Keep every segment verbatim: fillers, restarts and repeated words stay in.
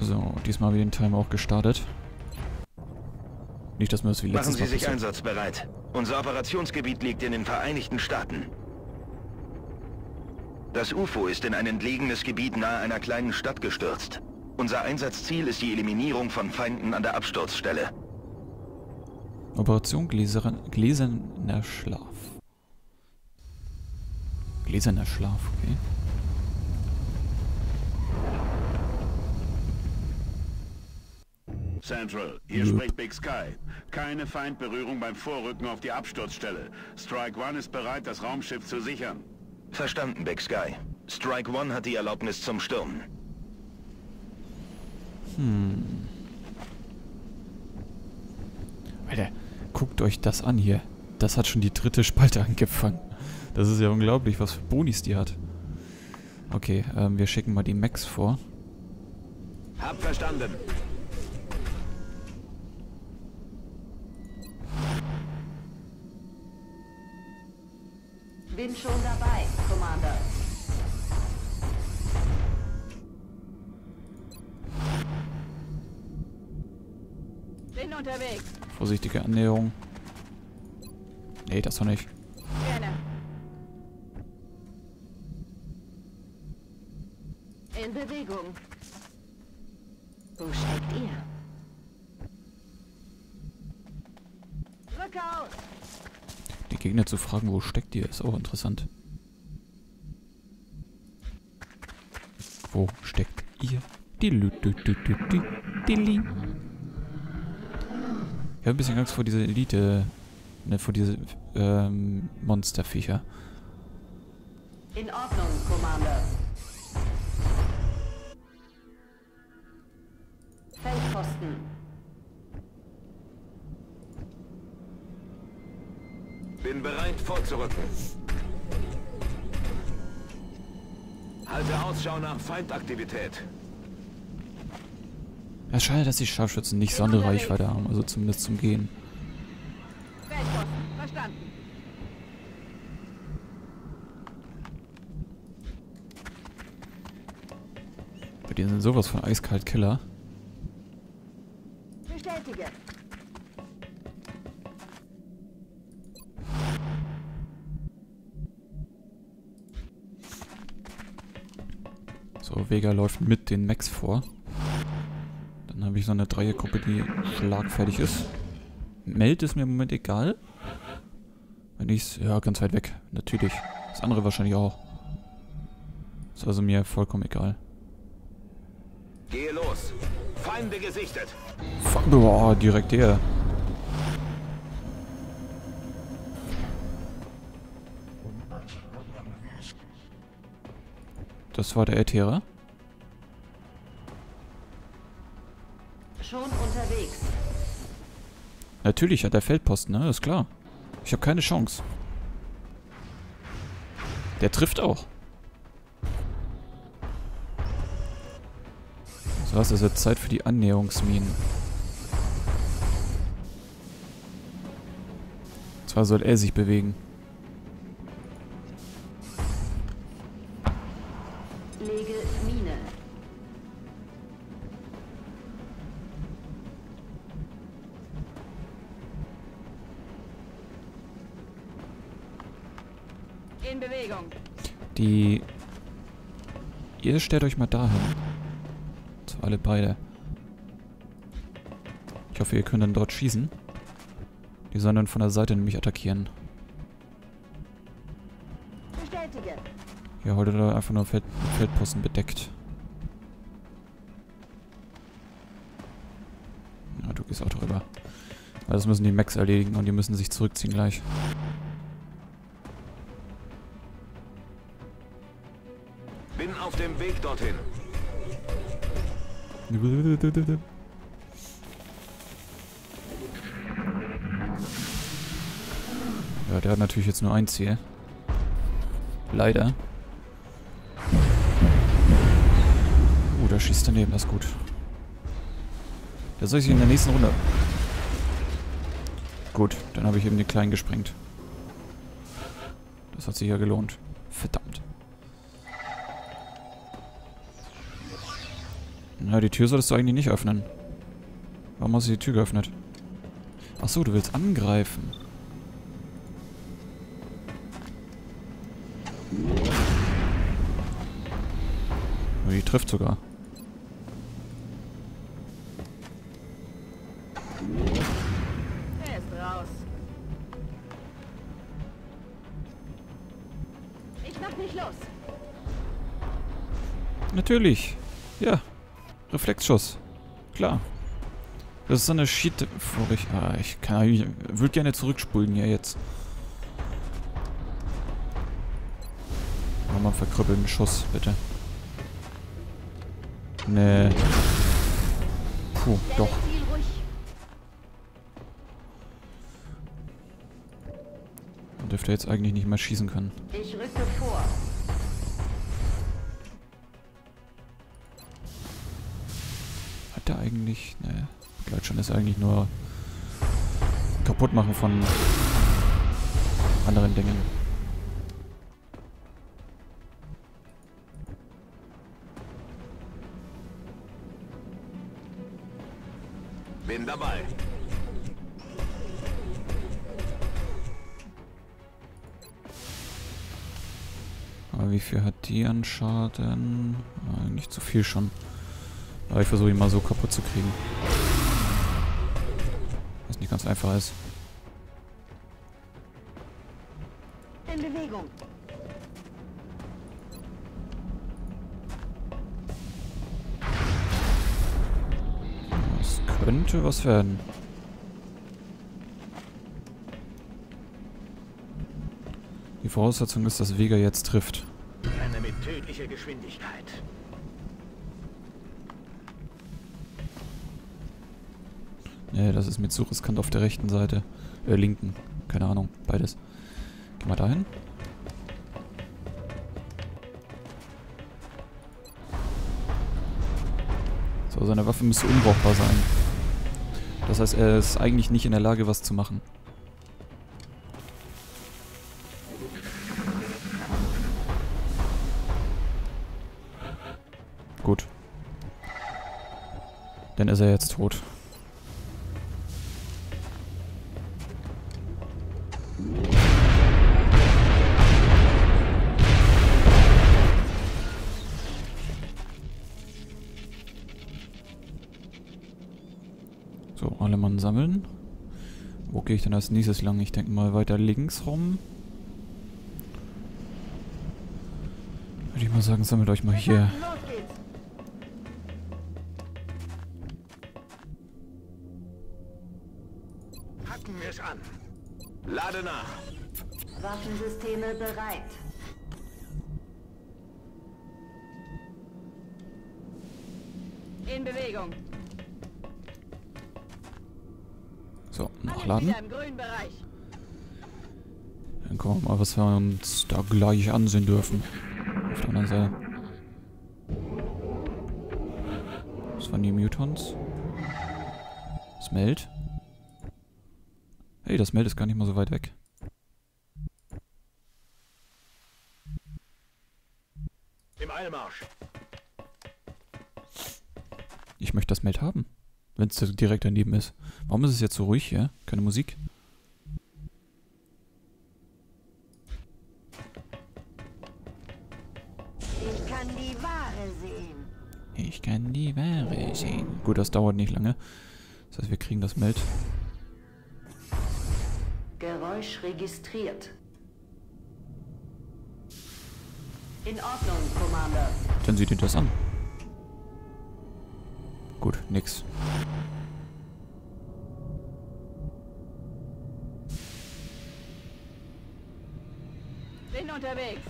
So, diesmal habe ich den Timer auch gestartet. Nicht, dass wir das wie letztes Mal passiert. Machen Sie sich einsatzbereit. Unser Operationsgebiet liegt in den Vereinigten Staaten. Das U F O ist in ein entlegenes Gebiet nahe einer kleinen Stadt gestürzt. Unser Einsatzziel ist die Eliminierung von Feinden an der Absturzstelle. Operation Gläserin, Gläserner Schlaf. Gläserner Schlaf, okay. Central, hier yep. spricht Big Sky. Keine Feindberührung beim Vorrücken auf die Absturzstelle. Strike One ist bereit, das Raumschiff zu sichern. Verstanden, Big Sky. Strike One hat die Erlaubnis zum Stürmen. Hm. Alter, guckt euch das an hier. Das hat schon die dritte Spalte angefangen. Das ist ja unglaublich, was für Bonis die hat. Okay, ähm, wir schicken mal die Max vor. Hab verstanden. Bin schon dabei, Commander. Bin unterwegs. Vorsichtige Annäherung. Nee, das doch nicht. Gerne. In Bewegung. Wo steckt ihr? Rück aus! Die Gegner zu fragen, wo steckt ihr, ist auch interessant. Wo steckt ihr? Die Lü, die Lü, die Lü, die Lü. Ich habe ein bisschen Angst vor dieser Elite, ne, vor diese ähm, Monsterviecher. In Ordnung, Commander. Feldposten. Bin bereit, vorzurücken. Halte Ausschau nach Feindaktivität. Es ja, schade, dass die Scharfschützen nicht sonderreich weiter haben, also zumindest zum Gehen. Verstanden. Die sind sowas von eiskalt Killer. Bestätige. So, Vega läuft mit den Max vor. Dann habe ich so eine Dreiergruppe, die schlagfertig ist. Meld ist mir im Moment egal. Wenn ich's. Ja, ganz weit weg. Natürlich. Das andere wahrscheinlich auch. Ist also mir vollkommen egal. Gehe los. Feinde gesichtet. Fuck, boah, direkt her. Das war der Äthera. Schon unterwegs. Natürlich hat er Feldposten, ne? Ist klar. Ich habe keine Chance. Der trifft auch. So, es ist jetzt Zeit für die Annäherungsminen. Und zwar soll er sich bewegen. In Bewegung. Die... Ihr stellt euch mal dahin. So, alle beide. Ich hoffe, ihr könnt dann dort schießen. Die sollen dann von der Seite nämlich attackieren. Bestätige. Ja, heute da einfach nur Feld, Feldposten bedeckt. Na, du gehst auch drüber. Aber das müssen die Mechs erledigen und die müssen sich zurückziehen gleich. Bin auf dem Weg dorthin. Ja, der hat natürlich jetzt nur ein Ziel. Leider. Oh, der schießt daneben, das ist gut. Der soll sich in der nächsten Runde... Gut, dann habe ich eben den Kleinen gesprengt. Das hat sich ja gelohnt. Verdammt. Na, die Tür solltest du eigentlich nicht öffnen. Warum hast du die Tür geöffnet? Achso, du willst angreifen. Oh, die trifft sogar. Er ist raus. Ich mach nicht los. Natürlich. Ja. Reflexschuss. Klar. Das ist so eine Shit. Ah, ich kann. Ich würde gerne zurückspulen hier jetzt. Nochmal verkrüppeln. Schuss, bitte. Nee. Puh, doch. Man dürfte jetzt eigentlich nicht mehr schießen können. Ich rücke vor. Hat er eigentlich. Nee. Gleitschirm ist eigentlich nur kaputt machen von anderen Dingen. Bin dabei. Aber wie viel hat die an Schaden? Nicht zu viel schon. Aber ich versuche ihn mal so kaputt zu kriegen. Was nicht ganz einfach ist. In Bewegung. Das könnte was werden. Die Voraussetzung ist, dass Vega jetzt trifft. Renne mit tödlicher Geschwindigkeit. Nee, das ist mir zu riskant auf der rechten Seite. Äh, linken. Keine Ahnung. Beides. Gehen wir dahin. So, seine Waffe müsste unbrauchbar sein. Das heißt, er ist eigentlich nicht in der Lage, was zu machen. Gut. Dann ist er jetzt tot. So, alle Mann sammeln. Wo gehe ich denn als nächstes lang? Ich denke mal weiter links rum. Würde ich mal sagen, sammelt euch mal hier. Packen wir es an. Lade nach. Waffensysteme bereit. In Bewegung. So, nachladen. Dann gucken wir mal, was wir uns da gleich ansehen dürfen. Auf der anderen Seite. Das waren die Mutons. Das Meld. Hey, das Meld ist gar nicht mal so weit weg. Im Eilmarsch. Ich möchte das Meld haben. Wenn es direkt daneben ist. Warum ist es jetzt so ruhig hier? Ja? Keine Musik? Ich kann die Ware sehen. Ich kann die Ware sehen. Gut, das dauert nicht lange. Das heißt, wir kriegen das Meld. Geräusch registriert. In Ordnung, Commander. Dann seht ihr das an. Gut, nix. Bin unterwegs.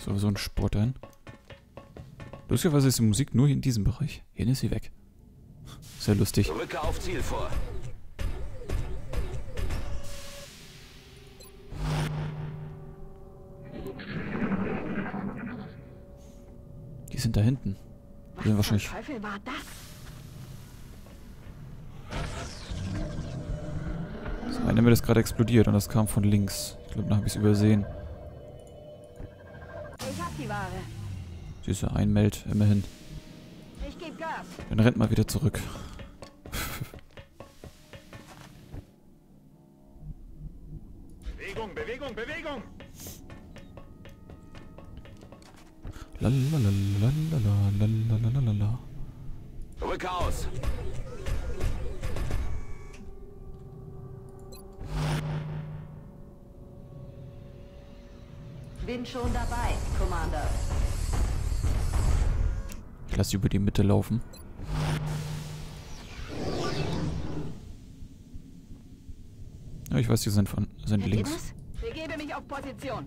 So, so ein Sport ein. Lustigerweise ist die Musik nur in diesem Bereich. Hier ist sie weg. Sehr lustig. Rücke auf Ziel vor. Die sind da hinten. Die sind wahrscheinlich. Was zum Teufel war das? So, in der Mitte ist gerade explodiert und das kam von links. Ich glaube, da habe ich es übersehen. Ich hab die Ware. Süße, ein Meld, immerhin. Ich geb Gas. Dann rennt mal wieder zurück. Bewegung, Bewegung, Bewegung! Lalalalalalalalalala. Rück aus! Bin schon dabei, Commander. Ich lasse über die Mitte laufen. Ja, ich weiß, die sind von sind links. Ich gebe mich auf Position.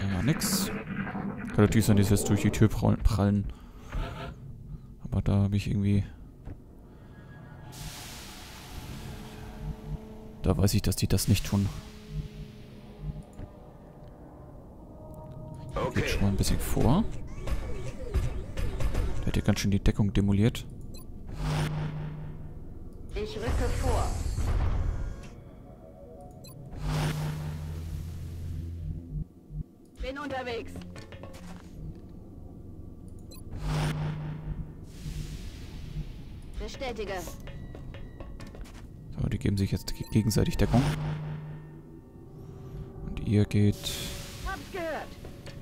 Ja, nix. Kann natürlich sein, dass jetzt durch die Tür prallen. Aber da habe ich irgendwie... Da weiß ich, dass die das nicht tun. Okay. Geht schon mal ein bisschen vor. Der hat ja ganz schön die Deckung demoliert. Ich rücke vor. Bin unterwegs. Bestätige. So, die geben sich jetzt gegenseitig Deckung. Und ihr geht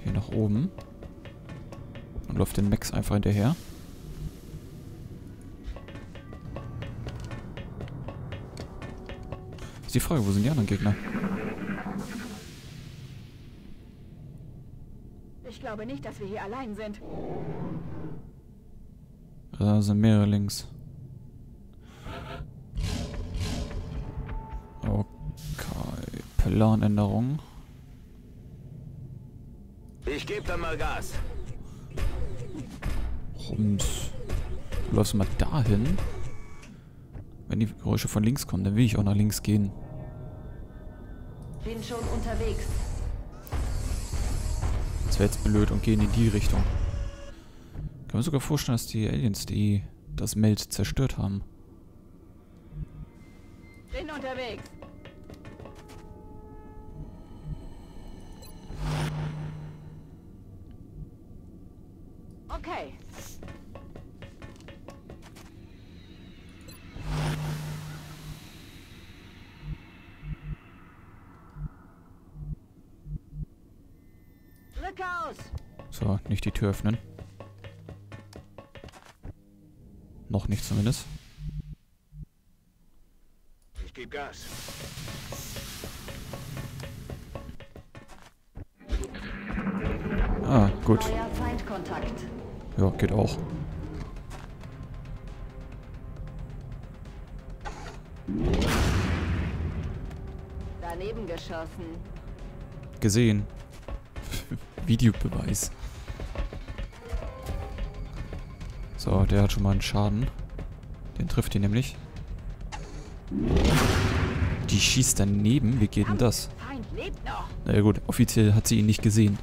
hier nach oben. Und läuft den Max einfach hinterher. Ist die Frage, wo sind die anderen Gegner? Ich glaube nicht, dass wir hier allein sind. Da sind mehrere links. Planänderung. Ich gebe dann mal Gas. Rums. Du läufst mal dahin. Wenn die Geräusche von links kommen, dann will ich auch nach links gehen. Bin schon unterwegs. Das wäre jetzt blöd und gehen in die Richtung. Kann man sogar vorstellen, dass die Aliens, die das Meld zerstört haben. Bin unterwegs. Okay. Rück aus. So, nicht die Tür öffnen. Noch nicht zumindest. Ich gebe Gas. Ah, gut. Neuer Feindkontakt. Ja, geht auch. Daneben geschossen. Gesehen. Videobeweis. So, der hat schon mal einen Schaden. Den trifft ihn nämlich. Die schießt daneben. Wie geht denn das? Na ja, gut, offiziell hat sie ihn nicht gesehen.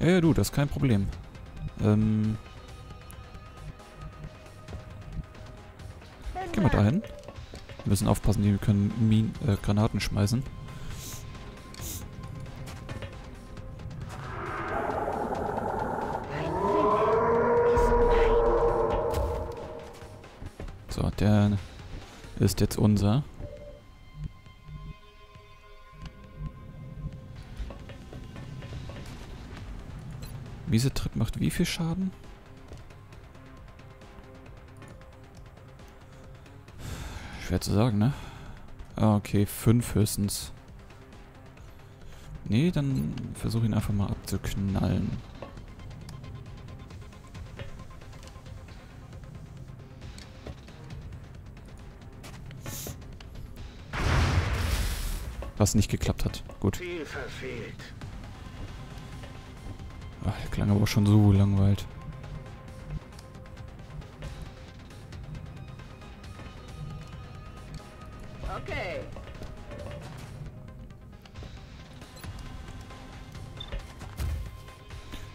Ja, ja, du, das ist kein Problem. Ähm. Gehen wir dahin. Wir müssen aufpassen, die können Min äh, Granaten schmeißen. So, der ist jetzt unser. Miese Tritt macht wie viel Schaden? Schwer zu sagen, ne? Ah, okay, fünf höchstens. Nee, dann versuche ihn einfach mal abzuknallen. Was nicht geklappt hat. Gut. Viel verfehlt. Ach, der klang aber auch schon so langweilig. Okay.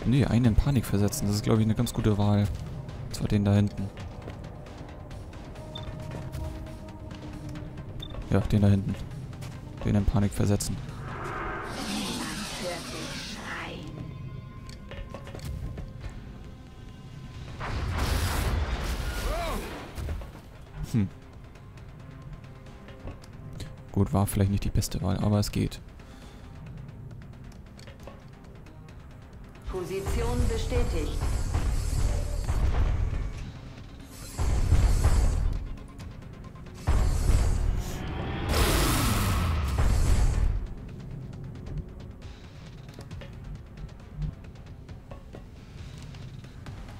Nee, einen in Panik versetzen. Das ist, glaube ich, eine ganz gute Wahl. Und zwar den da hinten. Ja, den da hinten. Den in Panik versetzen. Hm. Gut, war vielleicht nicht die beste Wahl, aber es geht. Position bestätigt.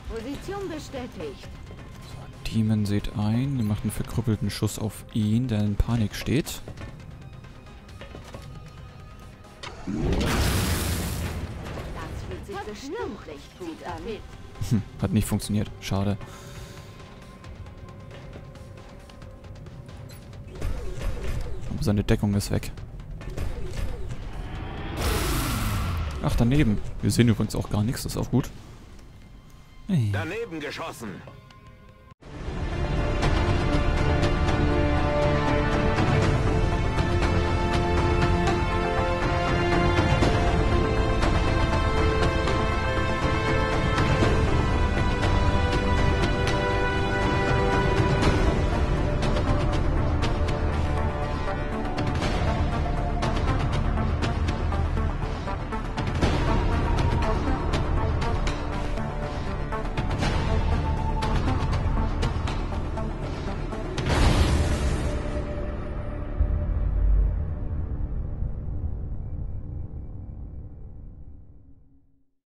Position bestätigt. Demon seht ein, ihr macht einen verkrüppelten Schuss auf ihn, der in Panik steht. Hm, hat nicht funktioniert, schade. Aber seine Deckung ist weg. Ach, daneben. Wir sehen übrigens auch gar nichts, das ist auch gut. Hey. Daneben geschossen.